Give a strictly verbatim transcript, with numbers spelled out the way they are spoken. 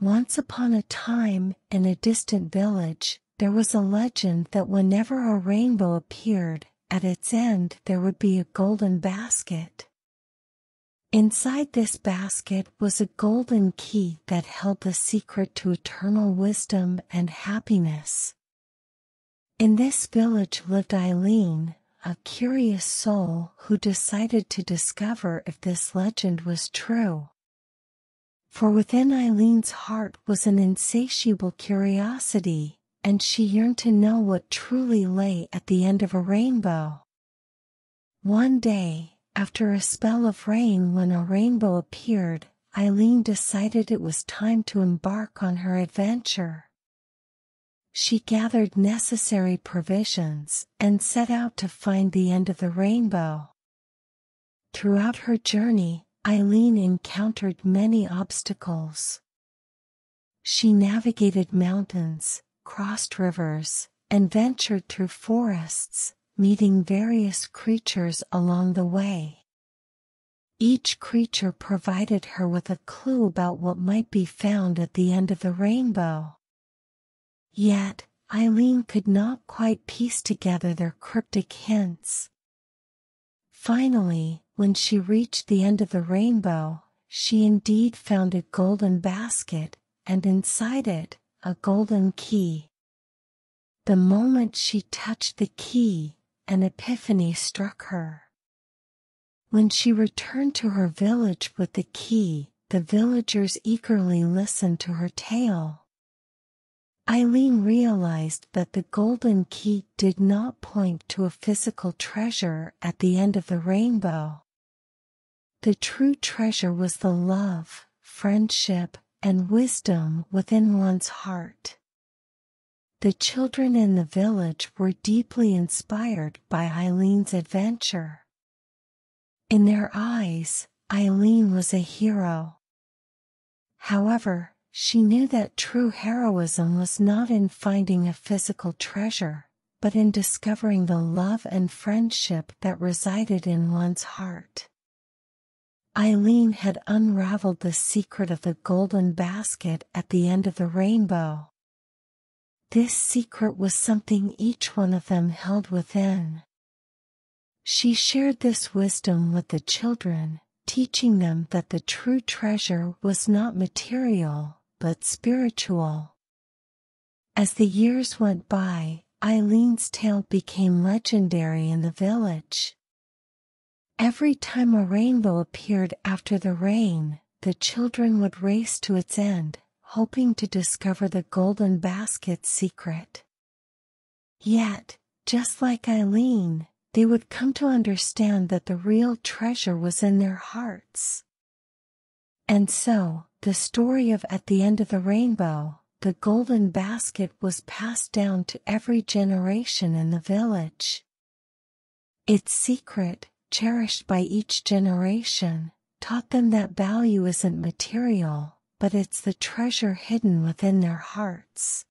Once upon a time, in a distant village, there was a legend that whenever a rainbow appeared, at its end there would be a golden basket. Inside this basket was a golden key that held the secret to eternal wisdom and happiness. In this village lived Aylin, a curious soul who decided to discover if this legend was true. For within Aylin's heart was an insatiable curiosity, and she yearned to know what truly lay at the end of a rainbow. One day, after a spell of rain when a rainbow appeared, Aylin decided it was time to embark on her adventure. She gathered necessary provisions and set out to find the end of the rainbow. Throughout her journey, Aylin encountered many obstacles. She navigated mountains, crossed rivers, and ventured through forests, meeting various creatures along the way. Each creature provided her with a clue about what might be found at the end of the rainbow. Yet, Aylin could not quite piece together their cryptic hints. Finally, when she reached the end of the rainbow, she indeed found a golden basket, and inside it, a golden key. The moment she touched the key, an epiphany struck her. When she returned to her village with the key, the villagers eagerly listened to her tale. Aylin realized that the golden key did not point to a physical treasure at the end of the rainbow. The true treasure was the love, friendship, and wisdom within one's heart. The children in the village were deeply inspired by Aylin's adventure. In their eyes, Aylin was a hero. However, she knew that true heroism was not in finding a physical treasure, but in discovering the love and friendship that resided in one's heart. Aylin had unraveled the secret of the golden basket at the end of the rainbow. This secret was something each one of them held within. She shared this wisdom with the children, teaching them that the true treasure was not material, but spiritual. As the years went by, Aylin's tale became legendary in the village. Every time a rainbow appeared after the rain, the children would race to its end, hoping to discover the golden basket's secret. Yet, just like Aylin, they would come to understand that the real treasure was in their hearts. And so, the story of At the End of the Rainbow, the golden basket, was passed down to every generation in the village. Its secret, cherished by each generation, taught them that value isn't material, but it's the treasure hidden within their hearts.